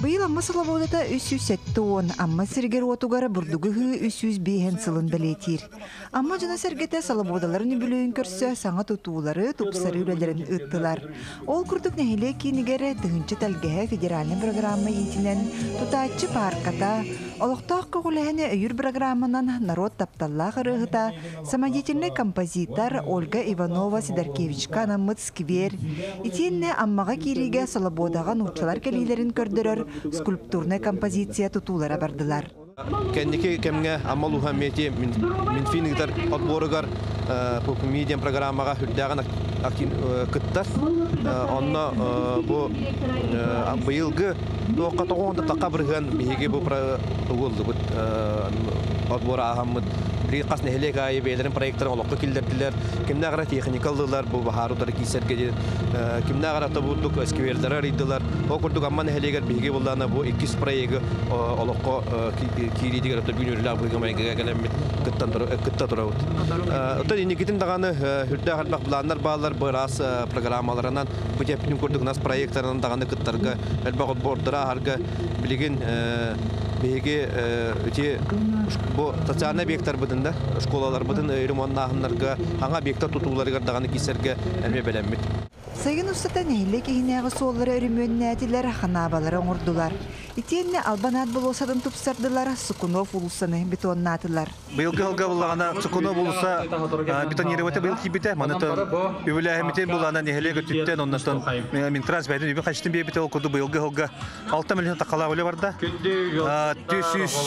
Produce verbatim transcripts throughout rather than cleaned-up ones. Быйыл амма сылавода үс жүз сәт тон, амма сиргер отугара бурдугыгы үс жүз бәйен сылын білетир. Амма жана сәргеті салаводаларын бүлейін көрсі, саңа тутуулары тупсары үлелерін ұттылар. Ол күрдік нәхеле кейінігері түгінші тәлгеге федеральны программа етінен тутаатчы парката, олықтақ көғіләне өйір программынан народ тапталлағы рығыта самодетельный композитор Ольга Иванова Сидоркевичка намыт сквер, итенне аммаға кереге салаводаға нұрчылар кәлейлерін көрдірір, скульптурная композиция тутулара бардылар. Кенники кемге амал ухаммети минфиниктар отборыгар медиам программага хүлдәгән кыттар. Онна бу быйылгы дока тогонда такабырган биге бу прогулды бу отбора ахмад рикас нехле гай бейлерин проектларын олоққа килдердиләр. Кимнә гара техникалдылар бу баһарыдар кисергә, кимнә гара табудук эскверләре риддылар. Окурдук амма нехлегәр биге буллана бу иккис проекты олоққа килидигәр табинерләр бүгенге гәләмәт кыттандыр кыттадырау. Отта никитин даганы һүрдә хатмак буланнар балалар бирас программаларынан бу тәпнин күрдек нас проектларынан даганы кыттарга әлбәгат бордыра һәргә билеген беге үте бу социальный объекттар бутында школалар бутын ремонтна ханнарга аңа объектта тутуларга даганы кисергә әме беләммит. Сәйгән устата нәйле кигенәгә соллары ремонтнәдиләр ханабалары оңырдылар. Итенне албанат булосадын тупсардылар, Сукунов улусаны бетоннатылар. Быелгы алга булгана Сукунов улуса бетонировать быел кибите, манаты үбеләһемтен булгана нәйле гөттен оннан мин трансбайдын үбе хачтын бебите окуды быелгы алга алты миллион такала үле барда. төсүс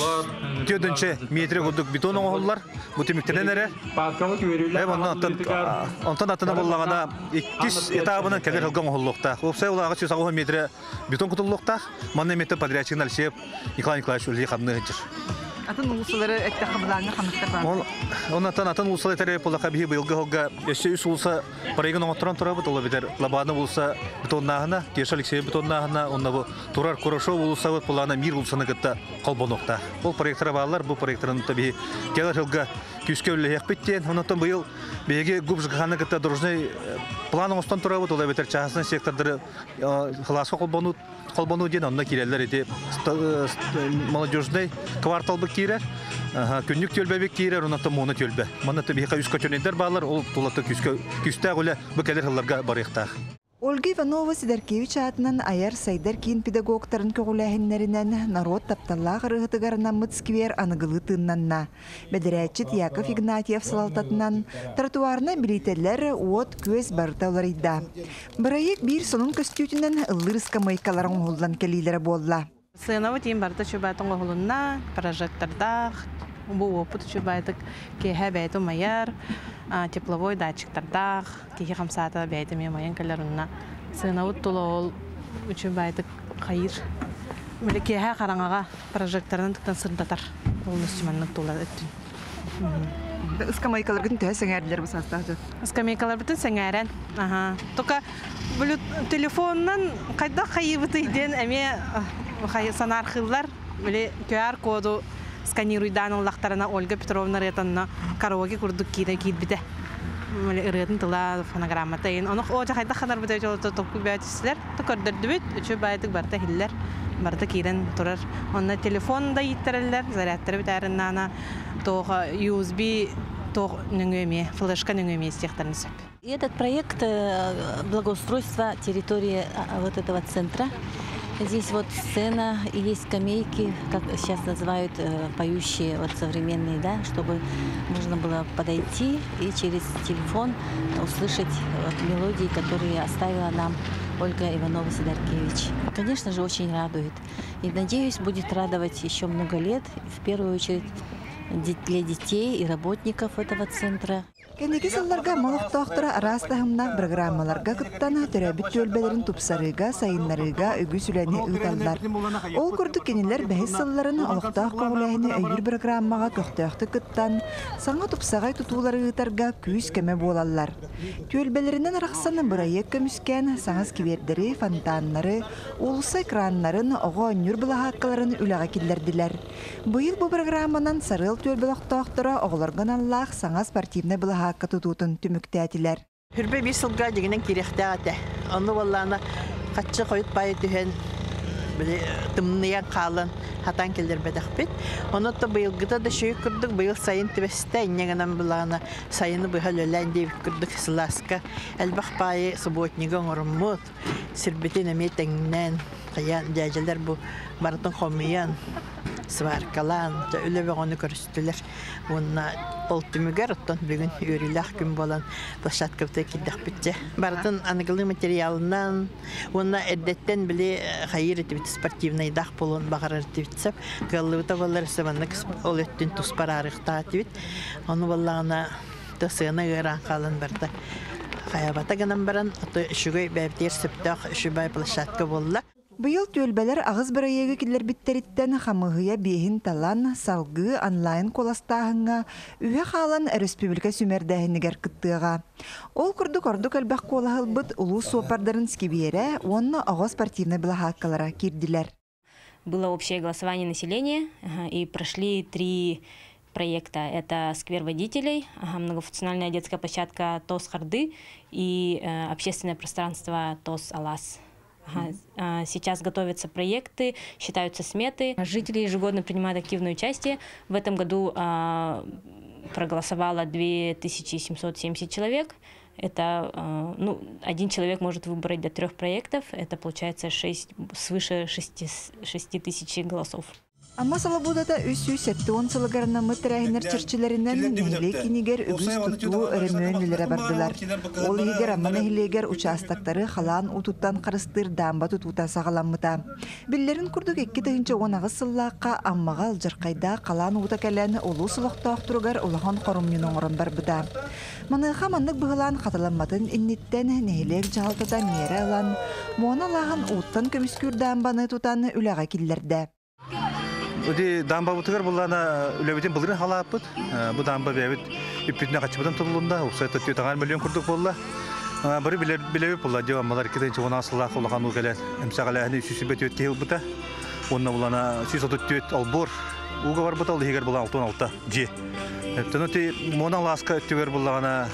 төдүнче метр гөдүк бетон оңоллар, бу тимиктенәре. Онтан атына булгана иккис этап Бунан кәгәр һәлгән һоллыкта, хупсай улагы чысагы метр бетон кутыллыкта, манны метр подрядчик налшеп, Николай Николаевич Ульи хабны җир. Атын улсылары әктә хабыларны хәмәктә. Ол оннан атын улсылары тәрәй булакка бие белгә һәлгә эсәүс улса, проектны оттыран тора бит, ул бер лабаны булса, бетоннагына, Теш Алексей бетоннагына, онда бу Турар Курашов улса, бу планы мир улсыны кытта калбаныкта. Ул проектлар балалар бу проектларын таби кәгәр һәлгә Кюскевле яхпеттен, оннан быел беге губжганы кытта дружный планы остан тора бит, ул бер частный сектордыр халаска калбану калбану дигән анда киләләр иде. Молодежный квартал кире, күннүк төлбәбе кире, оннан моны төлбә. Моны төбе кайскачөннәр балалар, ул тулаты күстә гөле бу кәдер хәлләргә барыкта. Ольга Иванова Сидоркевич атынан аяр сайдар кин педагогтарын көгүләһеннәренән народ тапталлах рыгытыгарынан мыцквер аныгылы тыннанна. Бәдерәчит Яков Игнатьев салалтатынан тротуарына билетелләр уот көз бартаулар идда. Бирайык бир соның көстүтеннән ыллырыска майкаларын оңгылдан келилер болла. Сынау тим барта чөбәтен оңгылына, прожекторда, бу опыт чөбәтек кеһәбәйту маяр. Тепловой датчиктардах, кихи хамсата бәйтеме маян каларынна. Сынаут тулол үчүн бәйтек хайыр. Милеке ха караңага прожектордан туктан сырдатар. Полностью манны тула өттүн. Скамайкалар бүтүн төсөңөрдөр бу састажы. Скамайкалар бүтүн сеңәрен. Аха. Тока бул телефоннан кайда хайыбыты ден эме хайы санар хыллар, биле кью ар коду сканируй данын лақтарына Ольга Петровна ретанна караоке курдук кийден кийд бите. Мэле ырытын тыла фонограмма тайын. Онық оджа хайда хадар бөте жолыта топку бәтісілер. Токөрдірді бүт, үші байтық барта хиллер, барта кейден тұрар. Онна телефон да еттірілер, зарядтары бөте әрінна ана тоға ю эс би тоқ нүңөме, флешка нүңөме істектарын сөп. Этот проект благоустройства территории вот этого центра. Здесь вот сцена и есть скамейки, как сейчас называют поющие, вот современные, да, чтобы можно было подойти и через телефон услышать вот мелодии, которые оставила нам Ольга Иванова Сидоркевич. Конечно же, очень радует. И надеюсь, будет радовать еще много лет, в первую очередь для детей и работников этого центра. Кенеги салларга малых тохтора арастахымна программаларга кыттана төрәбит төлбәләрен тупсарыга, сайыннарыга үгүсүләне ыыталлар. Ол күрдік кенелер бәйс салларын алықтақ көңіләне өйір программаға көқтөқті кыттан, саңа тупсағай тұтулары ыытарға күйіс кәме болалар. Төлбәлерінен арақсаны бұрайы көміскен саңыз кевердері, фонтаннары, олысы экранларын, оға өнүр бұлахаққаларын үләға келдерділер. Бұйыл бұ программанан сарыл төлбәліқтақтыра оғыларған аллақ саңа спортивны бұлаға хакты тутын түмүктәтиләр. Хүрбе бир сылга дигәнен кирехтә ата. Аны валлана катчы койып бай төһен. тымныя қалын хатан келдер бәдәхпет. Онотта быйылгыда да шөй күрдік, быйыл сайын төбәсті әйнегінен бұлағына сайыны бұйыл өлән дейбік күрдік сыласқа. Әлбақ байы субботнигі ғұрыммұт, сірбетін әмет әңінен, дәжелер бұ барытын қомиян, сваркалан, өлі оны көрістілер. Онына олтымығар оттан бүгін өріләқ күн болан площадкавты кеддіқ бітті. Барытын анығылы материалынан, онына әрдеттен біле қайыр етіп спортивный дақ болуын бағарар етіп, ғалығы табалар сәбанық ол өттін тұспар арықта етіп, оны болағына тұсығына ғыран қалын барды. Қаябата ғынан баран, ұты үшігі бәбдер сөптіқ үші бай площадка болды. Бұйыл төлбәлер ағыз бірайегі келер біттеріттен қамығыя бейін талан, салғы, онлайн қоластағыңа, үйе қалан республика сүмердәйінігер күттіға. Ол күрді-көрді көлбәқ қолағыл бұд ұлу сопардарын скебере, онны оғы спортивны білахаққалара керділер. Было общее голосование населения, и прошли три проекта. Это сквер водителей, многофункциональная детская площадка ТОС-Харды и общественное пространство ТОС-Алас. Ага. Сейчас готовятся проекты, считаются сметы. Жители ежегодно принимают активное участие. В этом году а, проголосовало две тысячи семьсот семьдесят человек. Это а, ну, один человек может выбрать до трех проектов. Это получается шесть, свыше шести тысяч голосов. Ама салабудата үсі сәттіон сылығарына мұтырайынар чырчыларынан нәйлі кенігер үгіз тұттуы өрімөңілері бардылар. Ол егер аман әйлігер участақтары қалан ұтуттан қарыстыр дамба тұтута сағаламыта. Біллерін күрдік екі түйінші онағы сыллаққа аммаға алжырқайда қалан ұта кәләні олу сылықта ақтырығар олаған қорымнен оңырын барбыда. Маныңға маңдық бұғылан қаталанматын иннеттен нәйлік жағалтыда мері алан, муана лаған ұттан көміскүр дамбаны тұтаны үләға келдерді. Уди дамба бутыгар булана үләбетен булырын халапыт. Бу дамба бәбит үппетне качыбыдан тулында, усайта тәгәр миллион күрдек булла. Бире биләбе булла дәвам малар кидәнче гына асылла кулган ул кәләт. Эмсәгәләһне үсүсе бәт үткә ул бута. Онна булана сис отыт төт албор. Уга бар бутал дигәр булган алтын алты дже. Төнөти мона ласка төбер булгана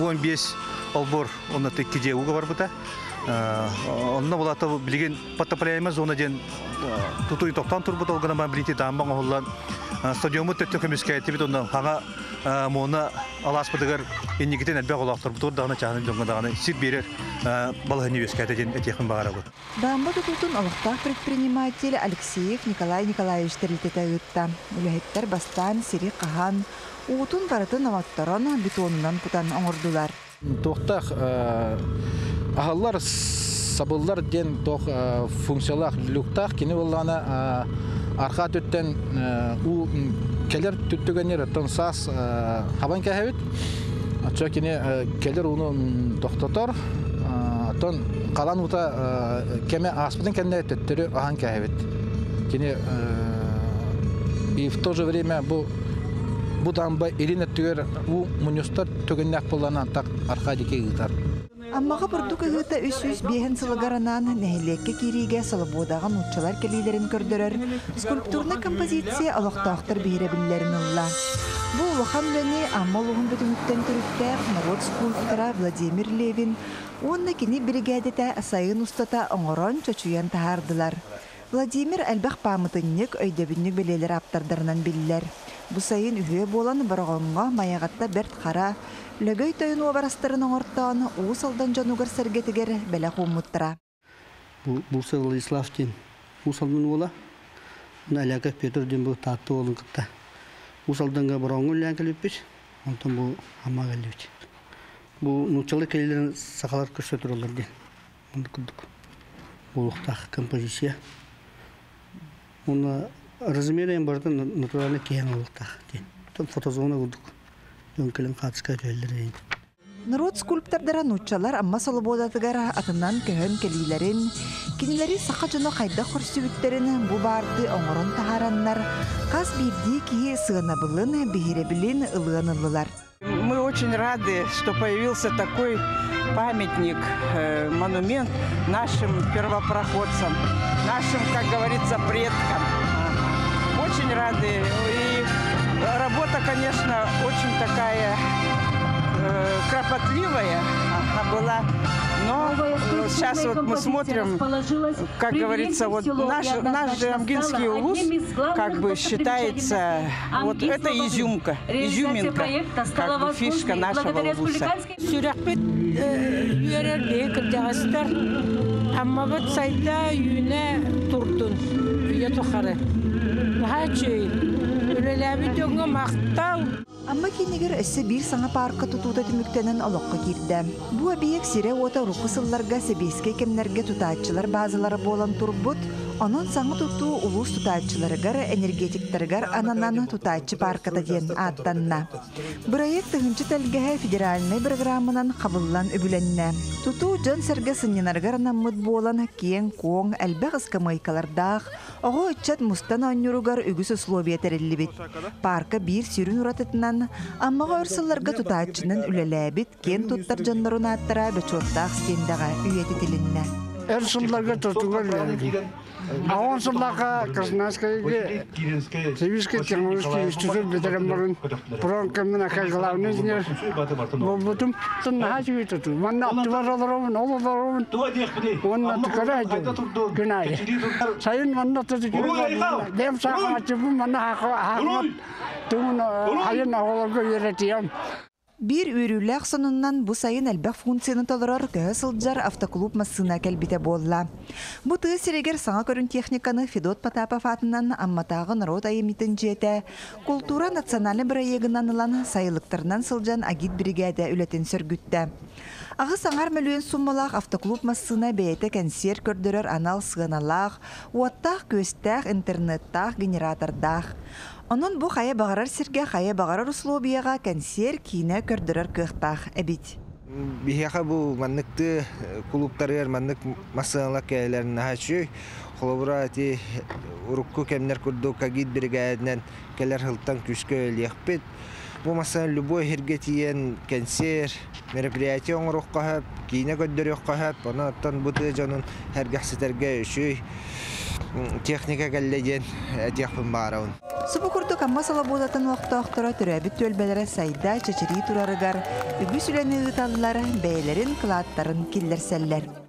он бес албор онна текке дже уга бар бута. Онна булата билген потопляема зона ден тутуй токтан турбут алгана мобилити дамбаң оллан стадионмут төттө көмүскә тибит ондан хага мона аласпыдыгар иннигитен әлбәк олактыр бутур дагына чаны дөңгәдәгәне сир берер бала университеты ден этехин багара бу. Дамба тутун алыкта предприниматель Алексеев Николай Николаевич терлетә үтте. Үләһеттер бастан сири каһан утун барыты наваттарана бетоннан путан оңырдылар. Тохтах Агаллар сабыллар ден тох функциялах люктах кине боллана арха төттен у келер төттөгөнер тон сас хабан кәһәбит. Ача кине келер уну тохтатор тон калан ута кеме аспыдын кенне төттөрү ахан кәһәбит. Кине и в то же время бу бу дамба ирина төр у мунюстар төгөннәк боллана так арха дике гитар. Аммаға бұрдық ұйыта үс-үс бейін сылығаранан нәйлекке кереге сылыбодаған ұтчалар келейлерін көрдірір. Скульптурна композиция алақтақтыр бейірі білілерін ұлла. Бұл ұлыған лөне амма ұлығын бүтіміттен түрікті народ скульптора Владимир Левин. Онына кені бірігәдеті сайын ұстата оңырон чөчуян тағардылар. Владимир әлбәқ памытыннік өйдебіннік білелер аптардарынан білілер. Бұл сайын үйе болан барғанға маяғатта бәрт қара, Лөгөй тойын обарастарының ортан уыс алдан жануғар сәргетігер бәлі қомыттыра. Бұл сәлі Иславтен уыс алдан ола, әләкәп Петрден бұл татты олың қытта. Уыс алданға бұрауыңы өләңгіл өппеш, онтан бұл аммағыл өппеш. Бұл нұтчалы келелерін сақалар көрсетір олар ден. Онды күндік. Бұл ұқтақ композиция. Оны размерен бардың натуралы кейін ұқтақ ден. Фотозоны күндік. Народ скульптардарын ұтчалар амма салыбодатығар атынан көхін келейлерін, кенелері сақа жыны қайда құрсы бүттерін бұ барды оңырын тағараннар, қаз берді кие сығынабылын, бейіребілін ұлығанылылар. Мы очень рады, что появился такой памятник, монумент нашим первопроходцам, нашим, как говорится, предкам. Очень рады. Работа, конечно, очень такая э, кропотливая. плохо была. Но сейчас вот мы смотрим, как говорится, вот наш, наш же Амгинский улус, как бы считается, вот это изюмка, изюминка, как бы фишка нашего улуса. Амма кинегер эссебир саңа парка тутута түмүктенен алокка кирде. Бу абиек сире ота рукысылларга себеске кемнерге тутаатчылар базалары болан турбут, анын саңы туту улус тутаатчыларыгар энергетиктеригар ананан тутаатчы парката ден аттанна. Проект тыгынчы тэлгэхэ федеральный программанан кабыллан үбүлэнне. Туту жан сэргэ сыннинаргар наммыт болан кең коң элбэг скамайкалардах, ого итчат мустан аннюругар үгүс условия тереллибит. Парка бир сирүн уратытынан аммаға өрсылларға тұтаатшының үлеләбіт кен тұттар жанларын аттыра бәчоттақ стендаға үйеті тілінне. Өрсылларға тұтуға үлеләбіт. А он сыллаға Краснодарскайге, Сибирский технологический институт бітірімбарын пронкамын ақайғылауын өзінер болбытым тұннаға жүйе тұту. Манна аттывар оларовын, оларовын, онна тұқара әйту күнайы. Сайын манна тұты жүріп, дем сақа атшыбын манна хақмат тұғын айын ағыларға үйретейім. Бир үрүләк сонуннан бу сайын әлбәк функцияны толырар көсылджар автоклуб массына кәлбите болла. Бу тыы сирегер саңа көрін техниканы Федот Потапов атынан амматағы народ айымитін жеті. Культура националы бірайегін анылан сайылықтарынан сылджан агит бригада үлетін сөргітті. Ағы саңар мөлуен суммалақ автоклуб массына бәйті кәнсер көрдірер анал сығаналақ, уаттақ, көстәқ, интернеттақ, генератордақ. Онын бұ қая бағарар серге қая бағарар условияға консер кейіне көрдірір көқтақ әбет. Бейхеға бұл мәнікті клубтарығар мәнік масығалақ кәйлерін ағачы. Қолыбыра әте ұрыққы кәмінер көрді қағид біргәдінен кәлер ғылттан күшкі өлі әқпет. Бұл масығын любой херге тиен консер, мероприятия оңыр ұққағып, кейіне көрдір ұққағып, оны аттан бұты жанын әргәқсеттерге үші. Техника кәллеген әтекпін бағарауын. Сұпықұрды қамасала болатын уақыта ақтыра түрәбіт төлбәлері сайда чечерей тұрарығар, үгі сүләні ұталылары бәйлерін, қылаттарын келдерсәллер.